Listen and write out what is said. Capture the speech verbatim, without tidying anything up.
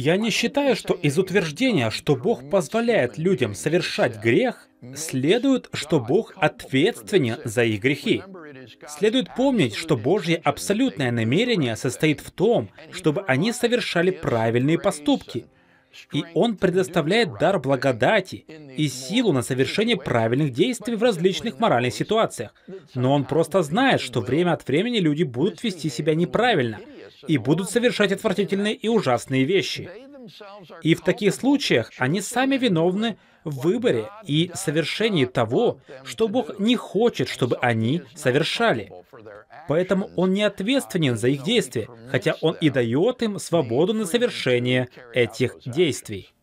Я не считаю, что из утверждения, что Бог позволяет людям совершать грех, следует, что Бог ответственен за их грехи. Следует помнить, что Божье абсолютное намерение состоит в том, чтобы они совершали правильные поступки. И Он предоставляет дар благодати и силу на совершение правильных действий в различных моральных ситуациях. Но Он просто знает, что время от времени люди будут вести себя неправильно и будут совершать отвратительные и ужасные вещи. И в таких случаях они сами виновны в выборе и совершении того, что Бог не хочет, чтобы они совершали. Поэтому Он не ответственен за их действия, хотя Он и дает им свободу на совершение этих действий.